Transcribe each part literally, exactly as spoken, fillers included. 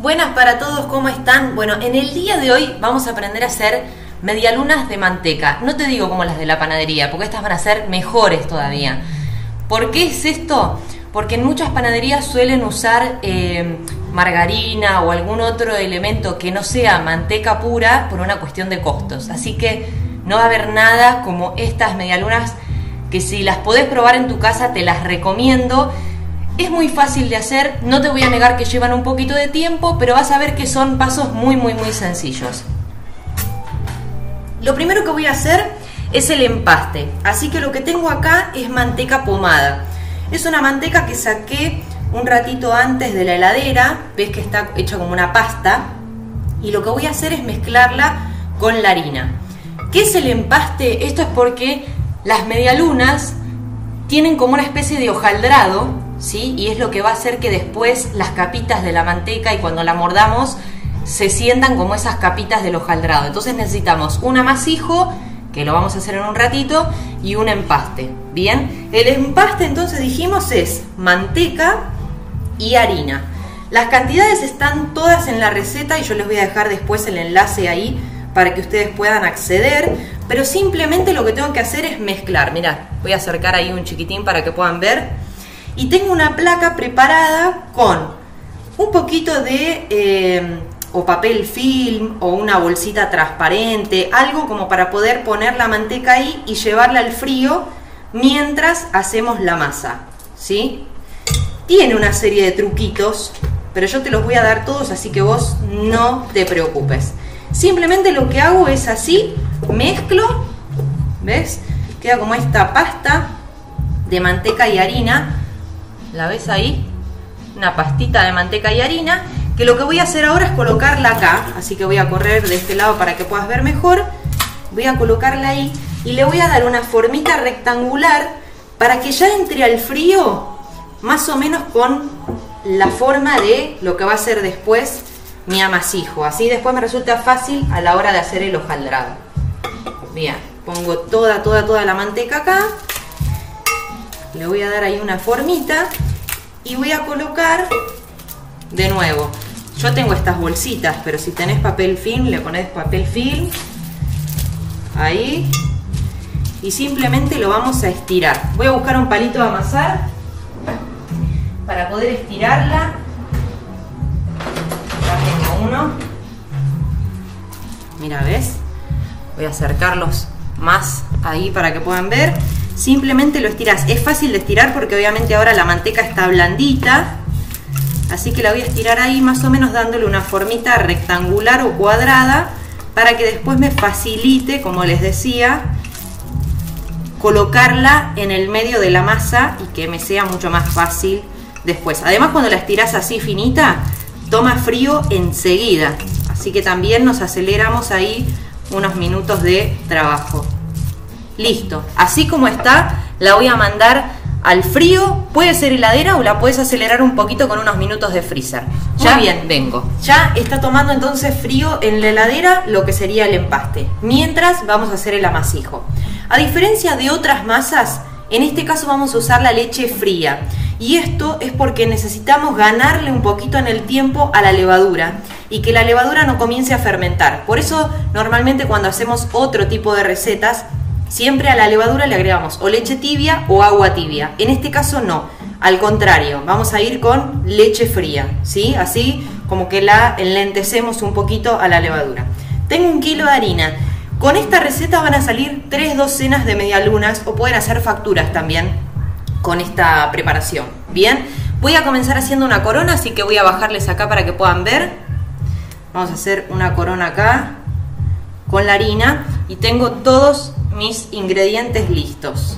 Buenas para todos, ¿cómo están? Bueno, en el día de hoy vamos a aprender a hacer medialunas de manteca. No te digo como las de la panadería, porque estas van a ser mejores todavía. ¿Por qué es esto? Porque en muchas panaderías suelen usar eh, margarina o algún otro elemento que no sea manteca pura por una cuestión de costos. Así que no va a haber nada como estas medialunas, que si las podés probar en tu casa te las recomiendo. Es muy fácil de hacer, no te voy a negar que llevan un poquito de tiempo, pero vas a ver que son pasos muy, muy, muy sencillos. Lo primero que voy a hacer es el empaste, así que lo que tengo acá es manteca pomada. Es una manteca que saqué un ratito antes de la heladera, ves que está hecha como una pasta, y lo que voy a hacer es mezclarla con la harina. ¿Qué es el empaste? Esto es porque las medialunas tienen como una especie de hojaldrado, ¿sí? Y es lo que va a hacer que después las capitas de la manteca, y cuando la mordamos, se sientan como esas capitas del hojaldrado. Entonces necesitamos un amasijo, que lo vamos a hacer en un ratito, y un empaste. Bien, el empaste, entonces dijimos, es manteca y harina. Las cantidades están todas en la receta y yo les voy a dejar después el enlace ahí para que ustedes puedan acceder, pero simplemente lo que tengo que hacer es mezclar. Mirá, voy a acercar ahí un chiquitín para que puedan ver. Y tengo una placa preparada con un poquito de eh, o papel film o una bolsita transparente, algo como para poder poner la manteca ahí y llevarla al frío mientras hacemos la masa, ¿sí? Tiene una serie de truquitos, pero yo te los voy a dar todos, así que vos no te preocupes. Simplemente lo que hago es así, mezclo, ¿ves? Queda como esta pasta de manteca y harina. ¿La ves ahí? Una pastita de manteca y harina, que lo que voy a hacer ahora es colocarla acá, así que voy a correr de este lado para que puedas ver mejor. Voy a colocarla ahí y le voy a dar una formita rectangular para que ya entre al frío más o menos con la forma de lo que va a ser después mi amasijo. Así después me resulta fácil a la hora de hacer el hojaldrado. Bien, pongo toda, toda, toda la manteca acá. Le voy a dar ahí una formita y voy a colocar de nuevo. Yo tengo estas bolsitas, pero si tenés papel film, le ponés papel film. Ahí. Y simplemente lo vamos a estirar. Voy a buscar un palito de amasar para poder estirarla. Ya tengo uno. Mira, ¿ves? Voy a acercarlos más ahí para que puedan ver. Simplemente lo estirás. Es fácil de estirar porque obviamente ahora la manteca está blandita. Así que la voy a estirar ahí más o menos dándole una formita rectangular o cuadrada para que después me facilite, como les decía, colocarla en el medio de la masa y que me sea mucho más fácil después. Además, cuando la estirás así finita, toma frío enseguida. Así que también nos aceleramos ahí unos minutos de trabajo. Listo, así como está, la voy a mandar al frío. Puede ser heladera o la puedes acelerar un poquito con unos minutos de freezer. Ya bien, vengo. Ya está tomando entonces frío en la heladera lo que sería el empaste. Mientras vamos a hacer el amasijo. A diferencia de otras masas, en este caso vamos a usar la leche fría. Y esto es porque necesitamos ganarle un poquito en el tiempo a la levadura y que la levadura no comience a fermentar. Por eso normalmente cuando hacemos otro tipo de recetas, siempre a la levadura le agregamos o leche tibia o agua tibia. En este caso no, al contrario, vamos a ir con leche fría, ¿sí? Así como que la enlentecemos un poquito a la levadura. Tengo un kilo de harina. Con esta receta van a salir tres docenas de medialunas o pueden hacer facturas también con esta preparación. Bien, voy a comenzar haciendo una corona, así que voy a bajarles acá para que puedan ver. Vamos a hacer una corona acá con la harina y tengo todos mis ingredientes listos.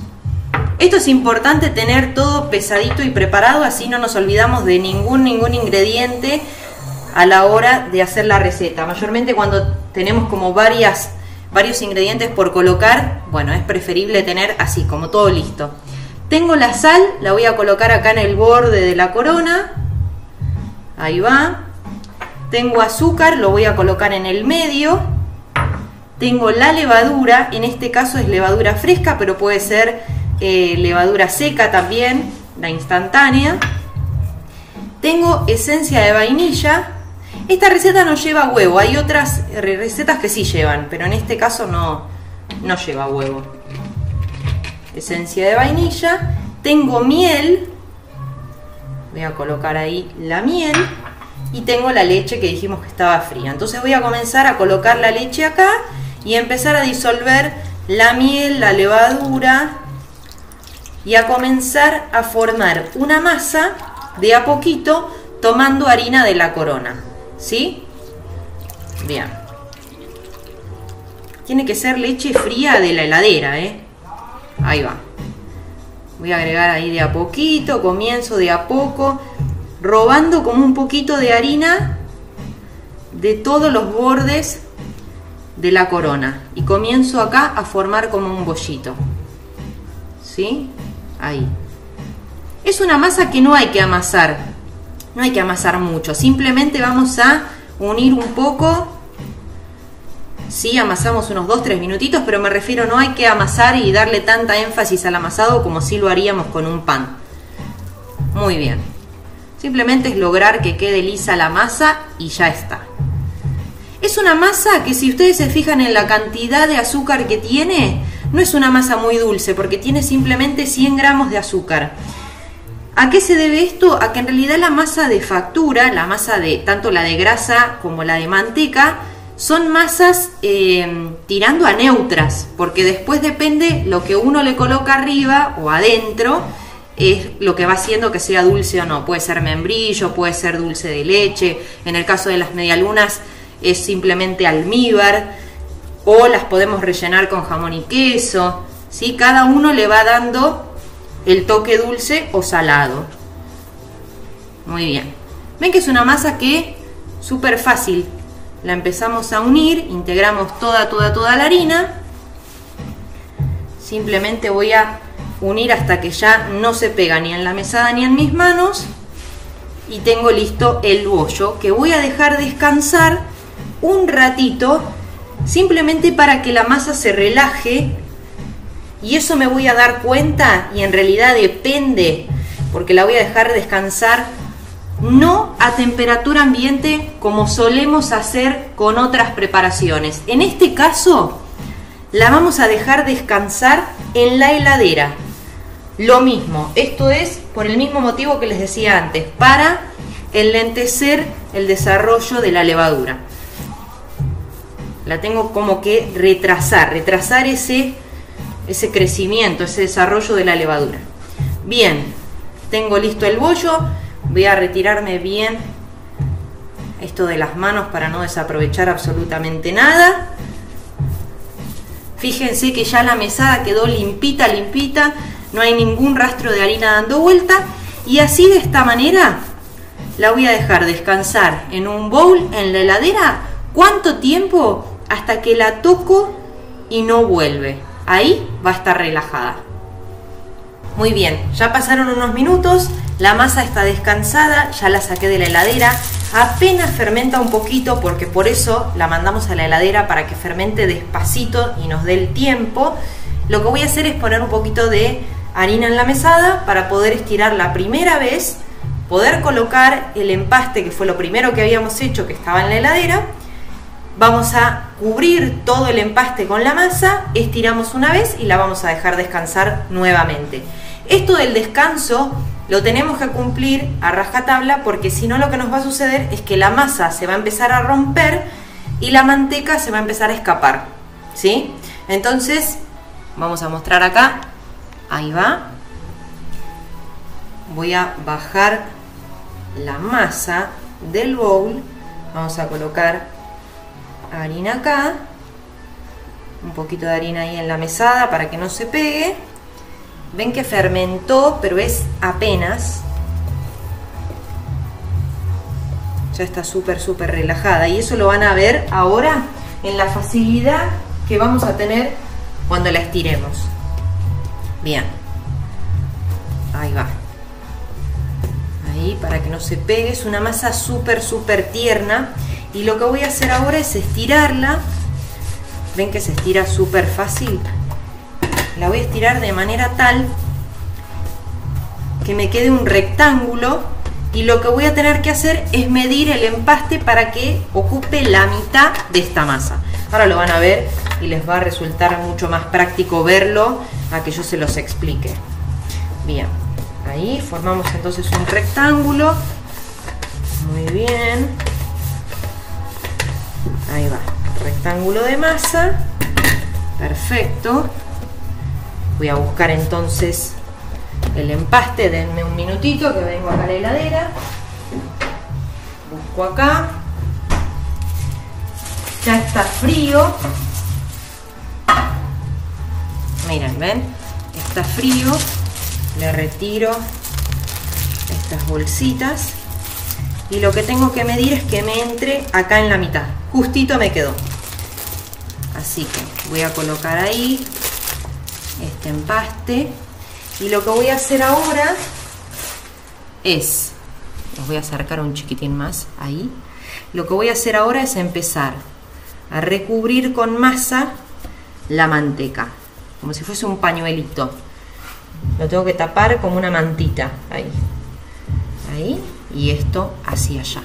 Esto es importante, tener todo pesadito y preparado, así no nos olvidamos de ningún, ningún ingrediente a la hora de hacer la receta. Mayormente cuando tenemos como varias, varios ingredientes por colocar, bueno, es preferible tener así, como todo listo. Tengo la sal, la voy a colocar acá en el borde de la corona. Ahí va. Tengo azúcar, lo voy a colocar en el medio. Tengo la levadura, en este caso es levadura fresca, pero puede ser eh, levadura seca también, la instantánea. Tengo esencia de vainilla Esta receta no lleva huevo, hay otras recetas que sí llevan, pero en este caso no, no lleva huevo. Esencia de vainilla, tengo miel, voy a colocar ahí la miel, y tengo la leche que dijimos que estaba fría. Entonces voy a comenzar a colocar la leche acá y empezar a disolver la miel, la levadura, y a comenzar a formar una masa de a poquito tomando harina de la corona. ¿Sí? Bien. Tiene que ser leche fría de la heladera, ¿eh? Ahí va. Voy a agregar ahí de a poquito, comienzo de a poco, robando como un poquito de harina de todos los bordes de la corona. Y comienzo acá a formar como un bollito. ¿Sí? Ahí. Es una masa que no hay que amasar. No hay que amasar mucho. Simplemente vamos a unir un poco. Sí, amasamos unos dos tres minutitos, pero me refiero, no hay que amasar y darle tanta énfasis al amasado como si lo haríamos con un pan. Muy bien. Simplemente es lograr que quede lisa la masa y ya está. Es una masa que, si ustedes se fijan en la cantidad de azúcar que tiene, no es una masa muy dulce porque tiene simplemente cien gramos de azúcar. ¿A qué se debe esto? A que en realidad la masa de factura, la masa de tanto la de grasa como la de manteca, son masas eh, tirando a neutras, porque después depende lo que uno le coloca arriba o adentro, es lo que va haciendo que sea dulce o no. Puede ser membrillo, puede ser dulce de leche, en el caso de las medialunas es simplemente almíbar, o las podemos rellenar con jamón y queso, ¿sí? Cada uno le va dando el toque dulce o salado. Muy bien. Ven que es una masa que súper fácil. La empezamos a unir, integramos toda, toda, toda la harina. Simplemente voy a unir hasta que ya no se pega ni en la mesada ni en mis manos. Y tengo listo el bollo, que voy a dejar descansar un ratito, simplemente para que la masa se relaje, y eso me voy a dar cuenta, y en realidad depende, porque la voy a dejar descansar no a temperatura ambiente como solemos hacer con otras preparaciones. En este caso la vamos a dejar descansar en la heladera. Lo mismo, esto es por el mismo motivo que les decía antes, para enlentecer el desarrollo de la levadura. La tengo como que retrasar, retrasar ese, ese crecimiento, ese desarrollo de la levadura. Bien, tengo listo el bollo. Voy a retirarme bien esto de las manos para no desaprovechar absolutamente nada. Fíjense que ya la mesada quedó limpita, limpita. No hay ningún rastro de harina dando vuelta. Y así, de esta manera, la voy a dejar descansar en un bowl, en la heladera. ¿Cuánto tiempo? Hasta que la toco y no vuelve. Ahí va a estar relajada. Muy bien, ya pasaron unos minutos, la masa está descansada, ya la saqué de la heladera. Apenas fermenta un poquito, porque por eso la mandamos a la heladera, para que fermente despacito y nos dé el tiempo. Lo que voy a hacer es poner un poquito de harina en la mesada para poder estirar la primera vez, poder colocar el empaste, que fue lo primero que habíamos hecho, que estaba en la heladera. Vamos a cubrir todo el empaste con la masa, estiramos una vez y la vamos a dejar descansar nuevamente. Esto del descanso lo tenemos que cumplir a rajatabla, porque si no, lo que nos va a suceder es que la masa se va a empezar a romper y la manteca se va a empezar a escapar, ¿sí? Entonces, vamos a mostrar acá, ahí va. Voy a bajar la masa del bowl, vamos a colocar harina acá, un poquito de harina ahí en la mesada para que no se pegue. Ven que fermentó, pero es apenas, ya está súper súper relajada, y eso lo van a ver ahora en la facilidad que vamos a tener cuando la estiremos. Bien, ahí va, ahí, para que no se pegue. Es una masa súper súper tierna. Y lo que voy a hacer ahora es estirarla. Ven que se estira súper fácil. La voy a estirar de manera tal que me quede un rectángulo y lo que voy a tener que hacer es medir el empaste para que ocupe la mitad de esta masa. Ahora lo van a ver y les va a resultar mucho más práctico verlo a que yo se los explique. Bien, ahí formamos entonces un rectángulo. Muy bien. Ahí va, rectángulo de masa. Perfecto. Voy a buscar entonces el empaste. Denme un minutito que vengo acá a la heladera. Busco acá. Ya está frío. Miren, ven, está frío. Le retiro estas bolsitas. Y lo que tengo que medir es que me entre acá en la mitad. Justito me quedó. Así que voy a colocar ahí este empaste. Y lo que voy a hacer ahora es... los voy a acercar un chiquitín más ahí. Lo que voy a hacer ahora es empezar a recubrir con masa la manteca. Como si fuese un pañuelito. Lo tengo que tapar como una mantita. Ahí. Ahí. Y esto hacia allá.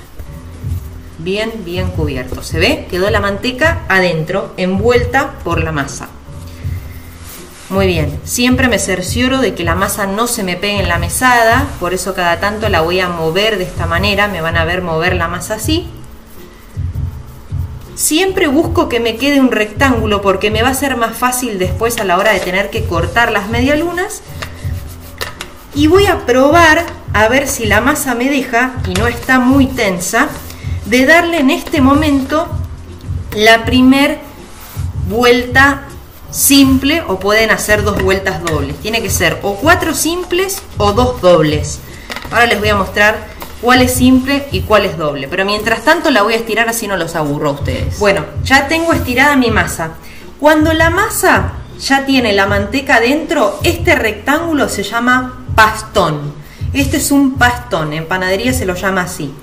Bien, bien cubierto. ¿Se ve? Quedó la manteca adentro, envuelta por la masa. Muy bien. Siempre me cercioro de que la masa no se me pegue en la mesada. Por eso cada tanto la voy a mover de esta manera. Me van a ver mover la masa así. Siempre busco que me quede un rectángulo porque me va a ser más fácil después a la hora de tener que cortar las medialunas. Y voy a probar a ver si la masa me deja y no está muy tensa, de darle en este momento la primer vuelta simple, o pueden hacer dos vueltas dobles. Tiene que ser o cuatro simples o dos dobles. Ahora les voy a mostrar cuál es simple y cuál es doble. Pero mientras tanto la voy a estirar así no los aburro a ustedes. Bueno, ya tengo estirada mi masa. Cuando la masa ya tiene la manteca dentro, este rectángulo se llama pastón. Este es un pastón, en panadería se lo llama así.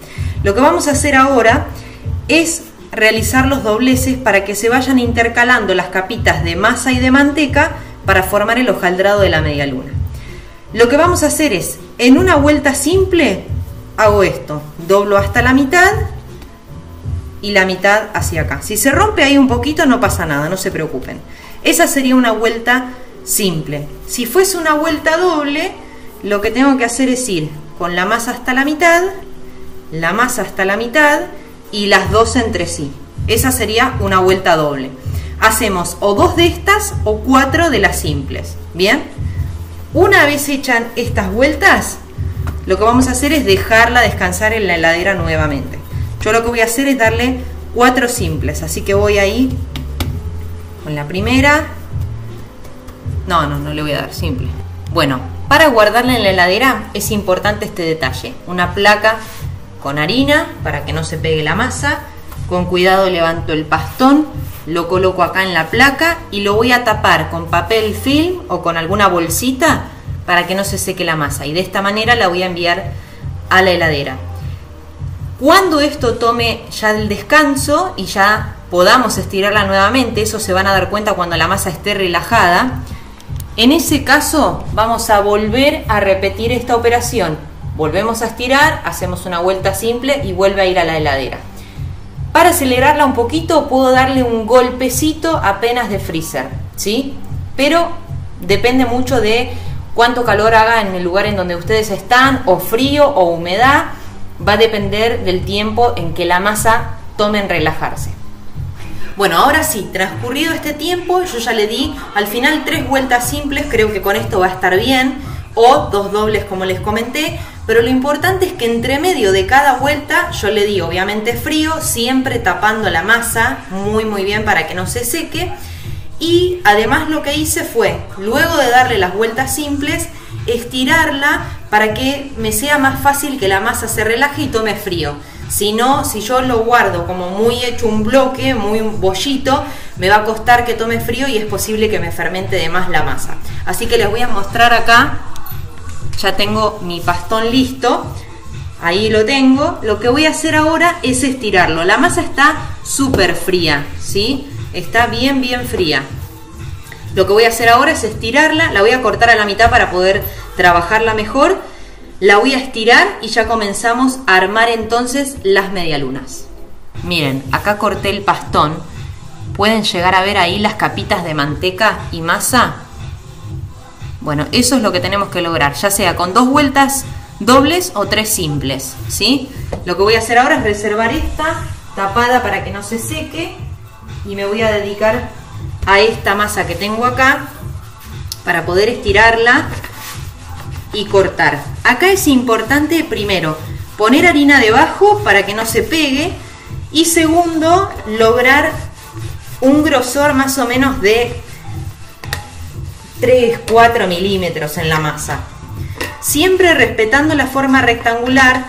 Lo que vamos a hacer ahora es realizar los dobleces para que se vayan intercalando las capitas de masa y de manteca para formar el hojaldrado de la media luna. Lo que vamos a hacer es, en una vuelta simple, hago esto, doblo hasta la mitad y la mitad hacia acá. Si se rompe ahí un poquito no pasa nada, no se preocupen. Esa sería una vuelta simple. Si fuese una vuelta doble, lo que tengo que hacer es ir con la masa hasta la mitad, la masa hasta la mitad y las dos entre sí. Esa sería una vuelta doble. Hacemos o dos de estas o cuatro de las simples. Bien, una vez hechas estas vueltas, lo que vamos a hacer es dejarla descansar en la heladera nuevamente. Yo lo que voy a hacer es darle cuatro simples, así que voy ahí con la primera. No, no, no le voy a dar simple. Bueno, para guardarla en la heladera es importante este detalle. Una placa con harina para que no se pegue la masa. Con cuidado levanto el pastón, lo coloco acá en la placa y lo voy a tapar con papel film o con alguna bolsita para que no se seque la masa. Y de esta manera la voy a enviar a la heladera. Cuando esto tome ya el descanso y ya podamos estirarla nuevamente, eso se van a dar cuenta cuando la masa esté relajada, en ese caso vamos a volver a repetir esta operación. Volvemos a estirar, hacemos una vuelta simple y vuelve a ir a la heladera. Para acelerarla un poquito puedo darle un golpecito apenas de freezer, ¿sí? Pero depende mucho de cuánto calor haga en el lugar en donde ustedes están, o frío o humedad. Va a depender del tiempo en que la masa tome en relajarse. Bueno, ahora sí, transcurrido este tiempo, yo ya le di al final tres vueltas simples, creo que con esto va a estar bien, o dos dobles como les comenté, pero lo importante es que entre medio de cada vuelta yo le di obviamente frío, siempre tapando la masa muy muy bien para que no se seque, y además lo que hice fue, luego de darle las vueltas simples, estirarla para que me sea más fácil que la masa se relaje y tome frío. Si no, si yo lo guardo como muy hecho un bloque, muy un bollito, me va a costar que tome frío y es posible que me fermente de más la masa. Así que les voy a mostrar acá, ya tengo mi pastón listo, ahí lo tengo. Lo que voy a hacer ahora es estirarlo. La masa está súper fría, ¿sí? Está bien, bien fría. Lo que voy a hacer ahora es estirarla, la voy a cortar a la mitad para poder trabajarla mejor. La voy a estirar y ya comenzamos a armar entonces las medialunas. Miren, acá corté el pastón. ¿Pueden llegar a ver ahí las capitas de manteca y masa? Bueno, eso es lo que tenemos que lograr, ya sea con dos vueltas dobles o tres simples, ¿sí? Lo que voy a hacer ahora es reservar esta tapada para que no se seque y me voy a dedicar a esta masa que tengo acá para poder estirarla y cortar. Acá es importante, primero, poner harina debajo para que no se pegue y, segundo, lograr un grosor más o menos de tres cuatro milímetros en la masa, siempre respetando la forma rectangular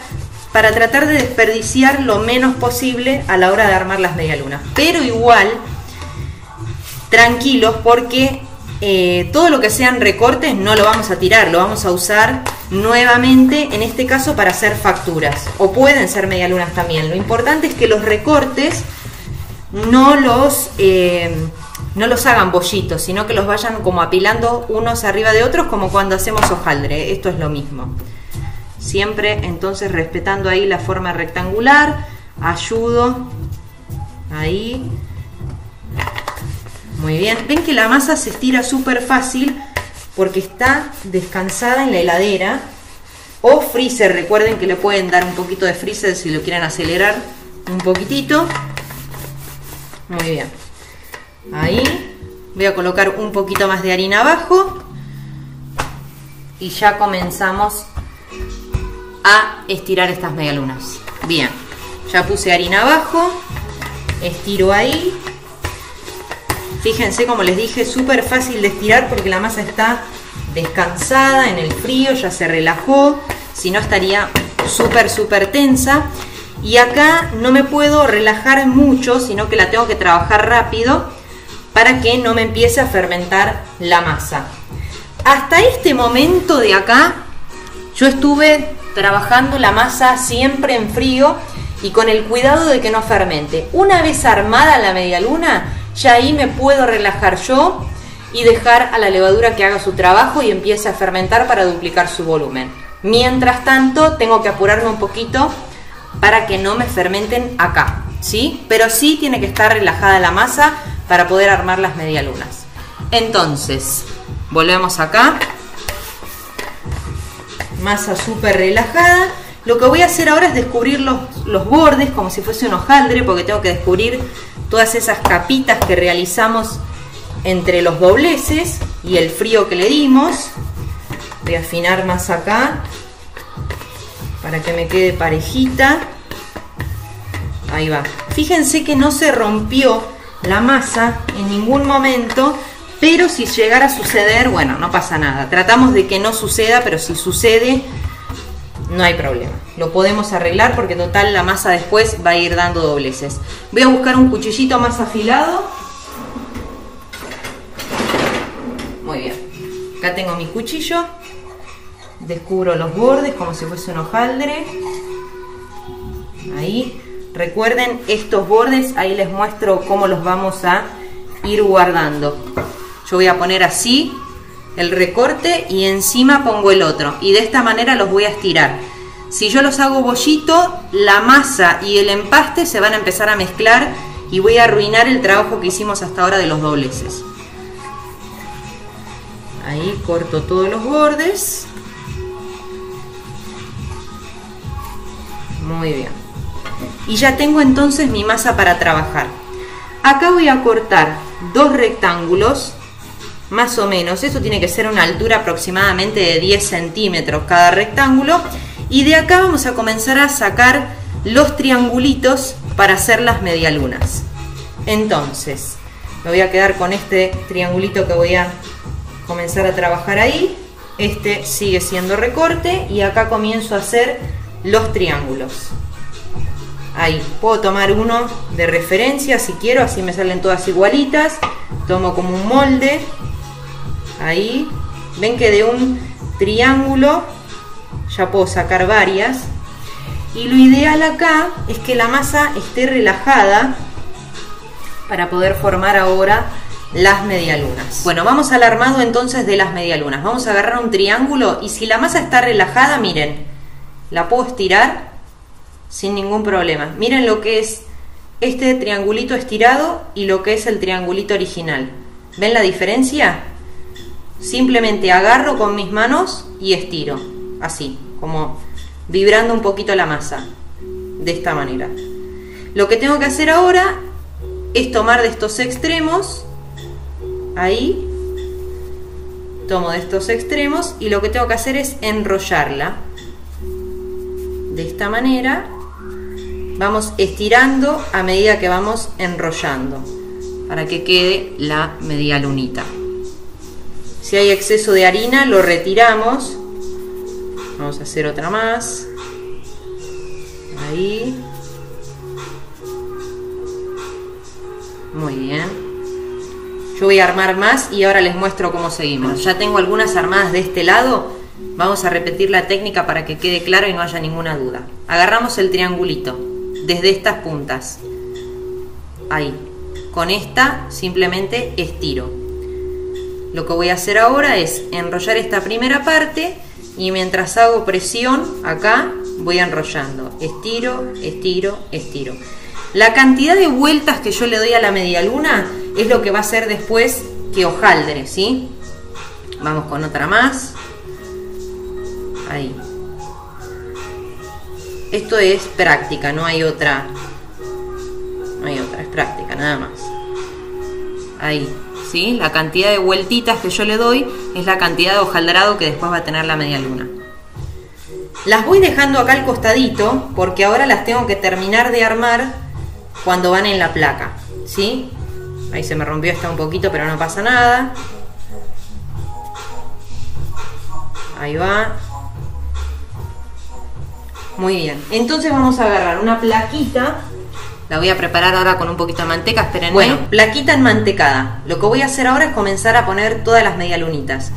para tratar de desperdiciar lo menos posible a la hora de armar las medialunas, pero igual tranquilos porque Eh, todo lo que sean recortes no lo vamos a tirar, lo vamos a usar nuevamente, en este caso para hacer facturas, o pueden ser medialunas también. Lo importante es que los recortes no los, eh, no los hagan bollitos, sino que los vayan como apilando unos arriba de otros, como cuando hacemos hojaldre. Esto es lo mismo, siempre entonces respetando ahí la forma rectangular. Ayudo ahí. Muy bien, ven que la masa se estira súper fácil porque está descansada en la heladera o freezer. Recuerden que le pueden dar un poquito de freezer si lo quieren acelerar un poquitito. Muy bien, ahí voy a colocar un poquito más de harina abajo y ya comenzamos a estirar estas medialunas. Bien, ya puse harina abajo, estiro ahí. Fíjense, como les dije, súper fácil de estirar porque la masa está descansada en el frío, ya se relajó, si no estaría súper, súper tensa. Y acá no me puedo relajar mucho, sino que la tengo que trabajar rápido para que no me empiece a fermentar la masa. Hasta este momento de acá, yo estuve trabajando la masa siempre en frío y con el cuidado de que no fermente. Una vez armada la medialuna, ya ahí me puedo relajar yo y dejar a la levadura que haga su trabajo y empiece a fermentar para duplicar su volumen. Mientras tanto, tengo que apurarme un poquito para que no me fermenten acá, ¿sí? Pero sí tiene que estar relajada la masa para poder armar las medialunas. Entonces, volvemos acá. Masa súper relajada. Lo que voy a hacer ahora es descubrir los, los bordes como si fuese un hojaldre, porque tengo que descubrir todas esas capitas que realizamos entre los dobleces y el frío que le dimos. Voy a afinar más acá para que me quede parejita. Ahí va. Fíjense que no se rompió la masa en ningún momento, pero si llegara a suceder, bueno, no pasa nada. Tratamos de que no suceda, pero si sucede, no hay problema, lo podemos arreglar porque total la masa después va a ir dando dobleces. Voy a buscar un cuchillito más afilado. Muy bien, acá tengo mi cuchillo. Descubro los bordes como si fuese un hojaldre. Ahí, recuerden estos bordes, ahí les muestro cómo los vamos a ir guardando. Yo voy a poner así el recorte y encima pongo el otro y de esta manera los voy a estirar. Si yo los hago bollito, la masa y el empaste se van a empezar a mezclar y voy a arruinar el trabajo que hicimos hasta ahora de los dobleces. Ahí corto todos los bordes. Muy bien, y ya tengo entonces mi masa para trabajar. Acá voy a cortar dos rectángulos más o menos, eso tiene que ser una altura aproximadamente de diez centímetros cada rectángulo, y de acá vamos a comenzar a sacar los triangulitos para hacer las medialunas. Entonces, me voy a quedar con este triangulito que voy a comenzar a trabajar ahí, este sigue siendo recorte, y acá comienzo a hacer los triángulos. Ahí, puedo tomar uno de referencia si quiero, así me salen todas igualitas, tomo como un molde. Ahí, ven que de un triángulo ya puedo sacar varias. Y lo ideal acá es que la masa esté relajada para poder formar ahora las medialunas. Bueno, vamos al armado entonces de las medialunas. Vamos a agarrar un triángulo y si la masa está relajada, miren, la puedo estirar sin ningún problema. Miren lo que es este triangulito estirado y lo que es el triangulito original. ¿Ven la diferencia? Simplemente agarro con mis manos y estiro, así, como vibrando un poquito la masa, de esta manera. Lo que tengo que hacer ahora es tomar de estos extremos, ahí, tomo de estos extremos y lo que tengo que hacer es enrollarla. De esta manera, vamos estirando a medida que vamos enrollando, para que quede la medialunita. Si hay exceso de harina, lo retiramos. Vamos a hacer otra más. Ahí. Muy bien. Yo voy a armar más y ahora les muestro cómo seguimos. Ya tengo algunas armadas de este lado. Vamos a repetir la técnica para que quede claro y no haya ninguna duda. Agarramos el triangulito desde estas puntas. Ahí. Con esta simplemente estiro. Lo que voy a hacer ahora es enrollar esta primera parte. Y mientras hago presión acá, voy enrollando. Estiro, estiro, estiro. La cantidad de vueltas que yo le doy a la medialuna es lo que va a hacer después que hojaldre, ¿sí? Vamos con otra más. Ahí. Esto es práctica, no hay otra. No hay otra, es práctica, nada más. Ahí. ¿Sí? La cantidad de vueltitas que yo le doy es la cantidad de hojaldrado que después va a tener la medialuna. Las voy dejando acá al costadito porque ahora las tengo que terminar de armar cuando van en la placa, ¿sí? Ahí se me rompió esta un poquito, pero no pasa nada. Ahí va. Muy bien. Entonces vamos a agarrar una plaquita. La voy a preparar ahora con un poquito de manteca, espérenme. Bueno, plaquita enmantecada. Lo que voy a hacer ahora es comenzar a poner todas las medialunitas.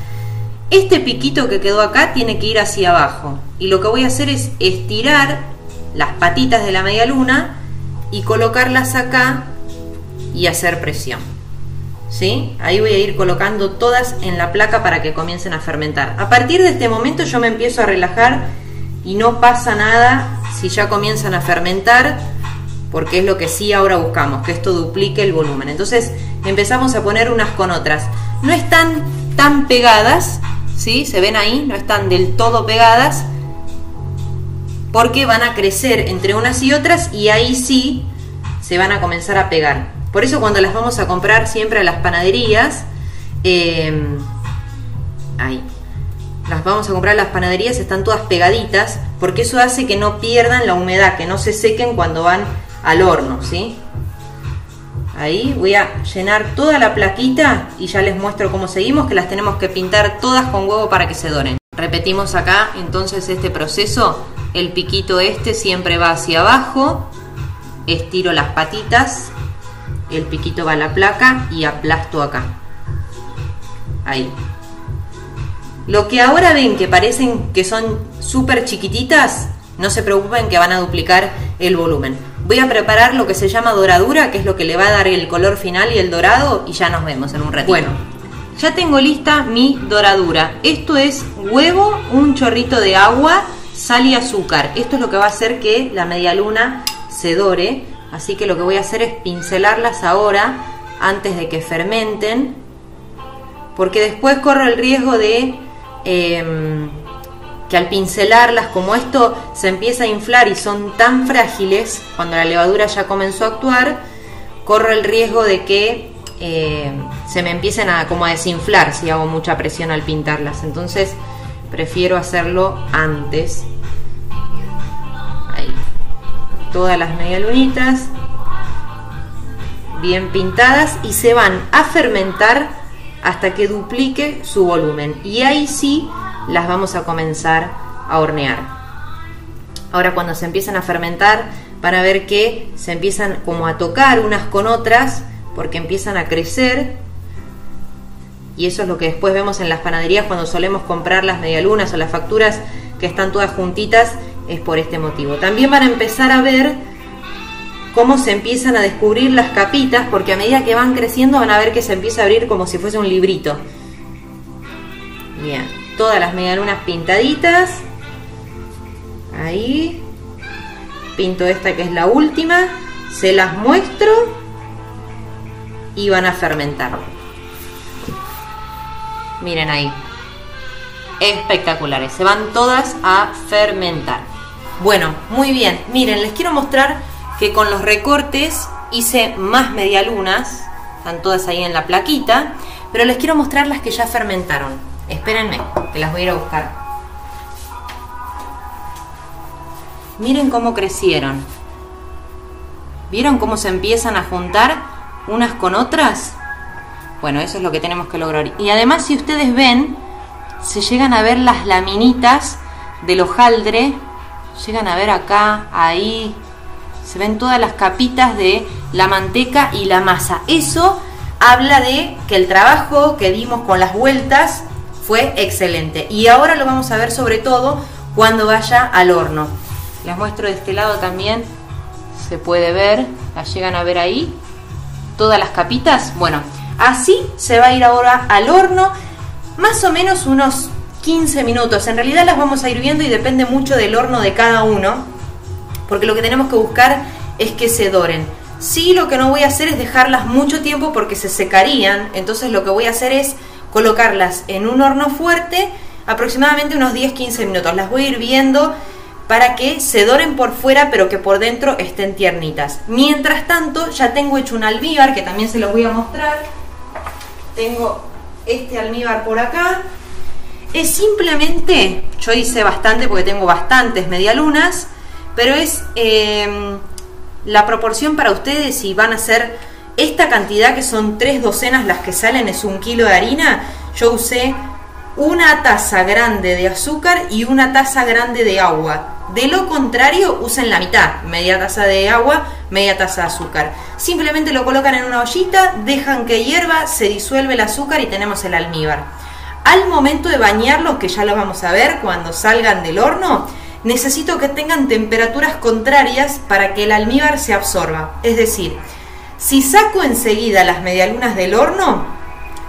Este piquito que quedó acá tiene que ir hacia abajo. Y lo que voy a hacer es estirar las patitas de la medialuna y colocarlas acá y hacer presión. ¿Sí? Ahí voy a ir colocando todas en la placa para que comiencen a fermentar. A partir de este momento yo me empiezo a relajar y no pasa nada si ya comienzan a fermentar, porque es lo que sí ahora buscamos, que esto duplique el volumen. Entonces empezamos a poner unas con otras. No están tan pegadas, ¿sí? Se ven ahí, no están del todo pegadas, porque van a crecer entre unas y otras y ahí sí se van a comenzar a pegar. Por eso cuando las vamos a comprar siempre a las panaderías, eh, ahí, las vamos a comprar a las panaderías, están todas pegaditas, porque eso hace que no pierdan la humedad, que no se sequen cuando van al horno, ¿sí? Ahí voy a llenar toda la plaquita y ya les muestro cómo seguimos, que las tenemos que pintar todas con huevo para que se doren. Repetimos acá entonces este proceso. El piquito este siempre va hacia abajo, estiro las patitas, el piquito va a la placa y aplasto acá. Ahí. Lo que ahora ven que parecen que son súper chiquititas, no se preocupen que van a duplicar el volumen. Voy a preparar lo que se llama doradura, que es lo que le va a dar el color final y el dorado, y ya nos vemos en un ratito. Bueno, ya tengo lista mi doradura. Esto es huevo, un chorrito de agua, sal y azúcar. Esto es lo que va a hacer que la medialuna se dore, así que lo que voy a hacer es pincelarlas ahora, antes de que fermenten, porque después corro el riesgo de eh, que al pincelarlas, como esto se empieza a inflar y son tan frágiles, cuando la levadura ya comenzó a actuar, corro el riesgo de que eh, se me empiecen a, como a desinflar si hago mucha presión al pintarlas. Entonces prefiero hacerlo antes. Ahí. Todas las medialunitas bien pintadas y se van a fermentar hasta que duplique su volumen. Y ahí sí las vamos a comenzar a hornear. Ahora cuando se empiezan a fermentar van a ver que se empiezan como a tocar unas con otras, porque empiezan a crecer. Y eso es lo que después vemos en las panaderías cuando solemos comprar las medialunas o las facturas que están todas juntitas, es por este motivo. También van a empezar a ver cómo se empiezan a descubrir las capitas, porque a medida que van creciendo van a ver que se empieza a abrir como si fuese un librito. Bien, todas las medialunas pintaditas. Ahí. Pinto esta que es la última, se las muestro y van a fermentar. Miren ahí. Espectaculares, se van todas a fermentar. Bueno, muy bien. Miren, les quiero mostrar que con los recortes hice más medialunas. Están todas ahí en la plaquita, pero les quiero mostrar las que ya fermentaron. Espérenme, que las voy a ir a buscar. Miren cómo crecieron. ¿Vieron cómo se empiezan a juntar unas con otras? Bueno, eso es lo que tenemos que lograr. Y además, si ustedes ven, se llegan a ver las laminitas del hojaldre. Llegan a ver acá, ahí. Se ven todas las capitas de la manteca y la masa. Eso habla de que el trabajo que dimos con las vueltas fue excelente. Y ahora lo vamos a ver sobre todo cuando vaya al horno. Les muestro de este lado también. Se puede ver, las llegan a ver ahí. Todas las capitas. Bueno, así se va a ir ahora al horno. Más o menos unos quince minutos. En realidad las vamos a ir viendo y depende mucho del horno de cada uno, porque lo que tenemos que buscar es que se doren. Sí, lo que no voy a hacer es dejarlas mucho tiempo porque se secarían. Entonces lo que voy a hacer es colocarlas en un horno fuerte aproximadamente unos diez a quince minutos. Las voy a ir viendo para que se doren por fuera pero que por dentro estén tiernitas. Mientras tanto, ya tengo hecho un almíbar que también se los voy a mostrar. Tengo este almíbar por acá. Es simplemente, yo hice bastante porque tengo bastantes medialunas, pero es eh, la proporción para ustedes. Si van a hacer esta cantidad, que son tres docenas las que salen, es un kilo de harina. Yo usé una taza grande de azúcar y una taza grande de agua. De lo contrario, usen la mitad, media taza de agua, media taza de azúcar. Simplemente lo colocan en una ollita, dejan que hierva, se disuelve el azúcar y tenemos el almíbar. Al momento de bañarlos, que ya los vamos a ver cuando salgan del horno, necesito que tengan temperaturas contrarias para que el almíbar se absorba. Es decir, si saco enseguida las medialunas del horno,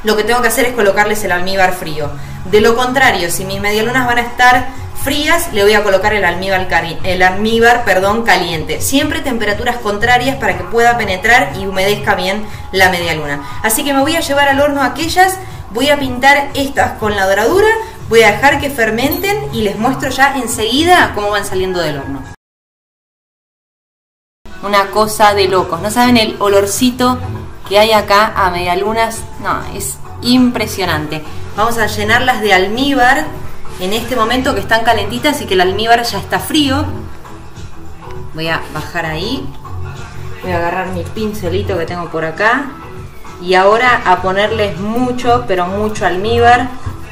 lo que tengo que hacer es colocarles el almíbar frío. De lo contrario, si mis medialunas van a estar frías, le voy a colocar el almíbar, el almíbar perdón, caliente. Siempre temperaturas contrarias para que pueda penetrar y humedezca bien la medialuna. Así que me voy a llevar al horno aquellas, voy a pintar estas con la doradura, voy a dejar que fermenten y les muestro ya enseguida cómo van saliendo del horno. Una cosa de locos, ¿no saben el olorcito que hay acá a medialunas? No, es impresionante. Vamos a llenarlas de almíbar en este momento que están calentitas y que el almíbar ya está frío. Voy a bajar ahí, voy a agarrar mi pincelito que tengo por acá y ahora a ponerles mucho, pero mucho almíbar.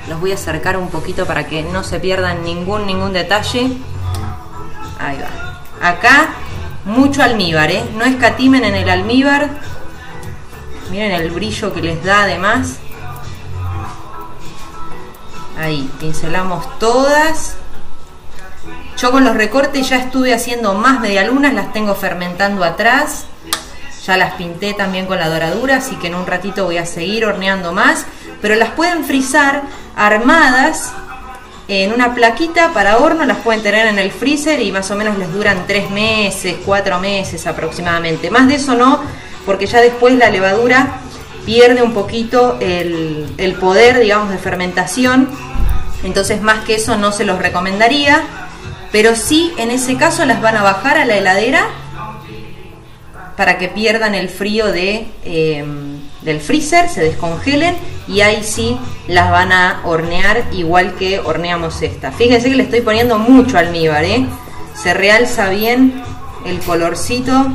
Los voy a acercar un poquito para que no se pierdan ningún, ningún detalle. Ahí va. Acá mucho almíbar, ¿eh? No escatimen en el almíbar. Miren el brillo que les da además. Ahí, pincelamos todas. Yo con los recortes ya estuve haciendo más medialunas, las tengo fermentando atrás. Ya las pinté también con la doradura, así que en un ratito voy a seguir horneando más. Pero las pueden frizar armadas en una plaquita para horno, las pueden tener en el freezer y más o menos les duran tres meses, cuatro meses aproximadamente. Más de eso no, porque ya después la levadura pierde un poquito el, el poder, digamos, de fermentación. Entonces más que eso no se los recomendaría, pero sí en ese caso las van a bajar a la heladera para que pierdan el frío de, eh, del freezer, se descongelen y ahí sí las van a hornear igual que horneamos esta. Fíjense que le estoy poniendo mucho almíbar, ¿eh? Se realza bien el colorcito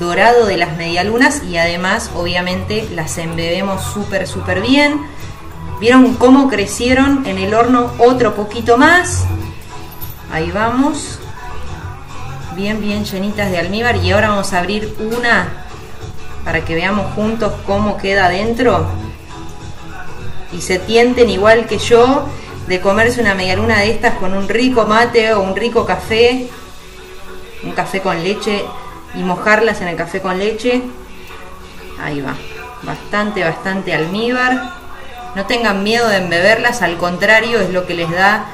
dorado de las medialunas y además obviamente las embebemos súper súper bien. ¿Vieron cómo crecieron en el horno otro poquito más? Ahí vamos, bien bien llenitas de almíbar y ahora vamos a abrir una para que veamos juntos cómo queda adentro y se tienten igual que yo de comerse una medialuna de estas con un rico mate o un rico café, un café con leche y mojarlas en el café con leche. Ahí va, bastante, bastante almíbar. No tengan miedo de embeberlas, al contrario, es lo que les da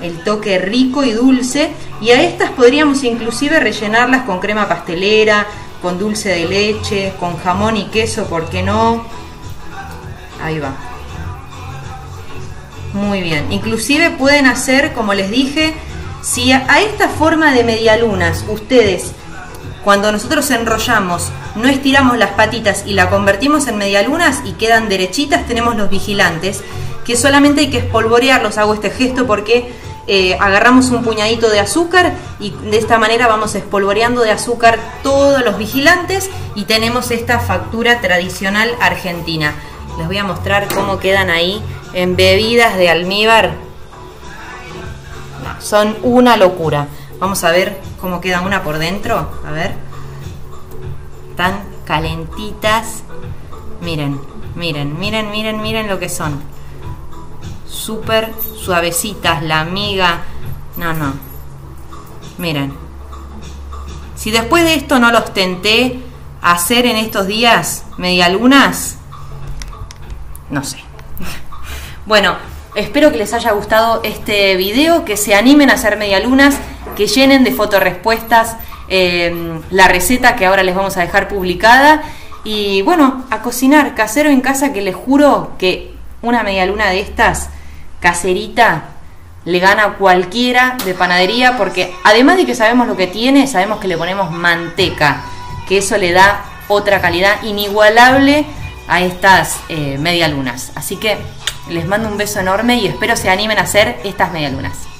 el toque rico y dulce. Y a estas podríamos inclusive rellenarlas con crema pastelera, con dulce de leche, con jamón y queso, ¿por qué no? Ahí va. Muy bien. Inclusive pueden hacer, como les dije, si a esta forma de medialunas ustedes, cuando nosotros enrollamos, no estiramos las patitas y la convertimos en medialunas y quedan derechitas, tenemos los vigilantes, que solamente hay que espolvorearlos. Hago este gesto porque eh, agarramos un puñadito de azúcar y de esta manera vamos espolvoreando de azúcar todos los vigilantes y tenemos esta factura tradicional argentina. Les voy a mostrar cómo quedan ahí embebidas de almíbar. No, son una locura. Vamos a ver cómo queda una por dentro. A ver. Tan calentitas. Miren, miren, miren, miren, miren lo que son. Súper suavecitas, la miga. No, no. Miren. Si después de esto no los tenté hacer en estos días medialunas, no sé. Bueno, espero que les haya gustado este video, que se animen a hacer medialunas, que llenen de fotorrespuestas eh, la receta que ahora les vamos a dejar publicada. Y bueno, a cocinar casero en casa, que les juro que una medialuna de estas, caserita, le gana a cualquiera de panadería, porque además de que sabemos lo que tiene, sabemos que le ponemos manteca, que eso le da otra calidad inigualable a estas eh, medialunas. Así que les mando un beso enorme y espero se animen a hacer estas medialunas.